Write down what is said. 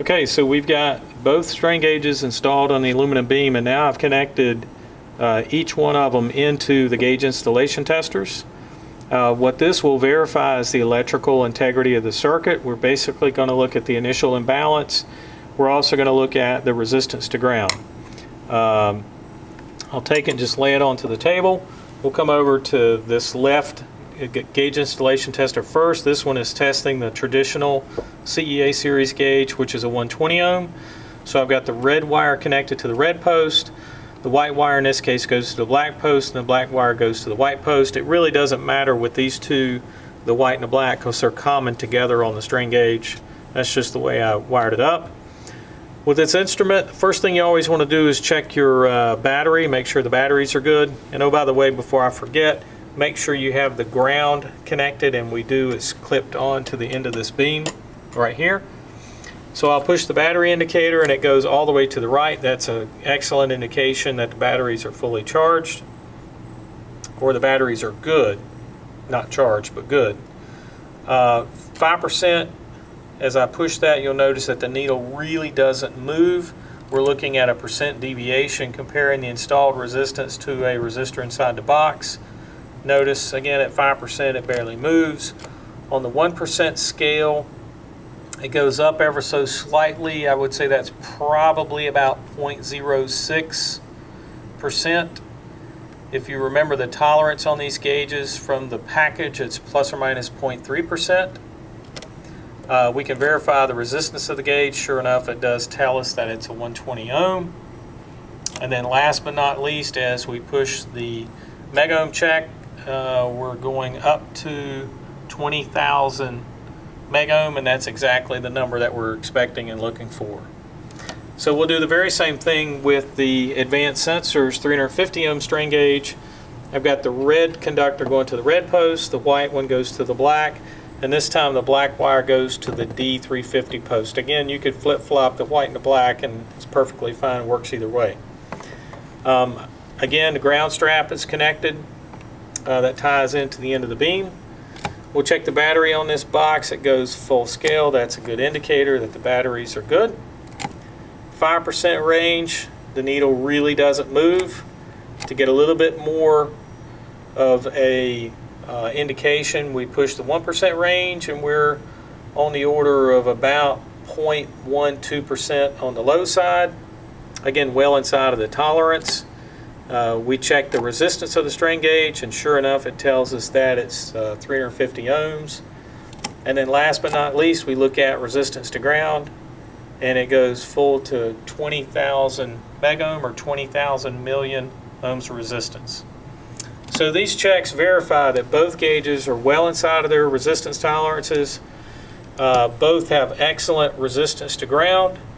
Okay, so we've got both strain gauges installed on the aluminum beam, and now I've connected each one of them into the gauge installation testers. What this will verify is the electrical integrity of the circuit. We're basically going to look at the initial imbalance. We're also going to look at the resistance to ground. I'll take it and just lay it onto the table. We'll come over to this left gauge installation tester first. This one is testing the traditional CEA series gauge, which is a 120 ohm. So I've got the red wire connected to the red post. The white wire in this case goes to the black post, and the black wire goes to the white post. It really doesn't matter with these two, the white and the black, because they're common together on the strain gauge. That's just the way I wired it up. With this instrument, the first thing you always want to do is check your battery, make sure the batteries are good. And oh, by the way, before I forget, make sure you have the ground connected, and we do, it's clipped on to the end of this beam right here. So I'll push the battery indicator and it goes all the way to the right. That's an excellent indication that the batteries are fully charged, or the batteries are good, not charged, but good. 5%, as I push that, you'll notice that the needle really doesn't move. We're looking at a percent deviation comparing the installed resistance to a resistor inside the box. Notice again at 5% it barely moves. On the 1% scale, it goes up ever so slightly. I would say that's probably about 0.06%. If you remember the tolerance on these gauges from the package, it's plus or minus 0.3%. We can verify the resistance of the gauge. Sure enough, it does tell us that it's a 120 ohm. And then last but not least, as we push the mega ohm check, we're going up to 20,000 mega ohm, and that's exactly the number that we're expecting and looking for. So we'll do the very same thing with the Advanced Sensors 350 ohm strain gauge. I've got the red conductor going to the red post, the white one goes to the black, and this time the black wire goes to the D350 post. Again, you could flip-flop the white and the black and it's perfectly fine, works either way. Again, the ground strap is connected. That ties into the end of the beam. We'll check the battery on this box. It goes full scale. That's a good indicator that the batteries are good. 5% range, the needle really doesn't move. To get a little bit more of a indication, we push the 1% range, and we're on the order of about 0.12% on the low side. Again, well inside of the tolerance. We check the resistance of the strain gauge, and sure enough it tells us that it's 350 ohms. And then last but not least, we look at resistance to ground, and it goes full to 20,000 mega ohm, or 20,000 million ohms resistance. So these checks verify that both gauges are well inside of their resistance tolerances. Both have excellent resistance to ground.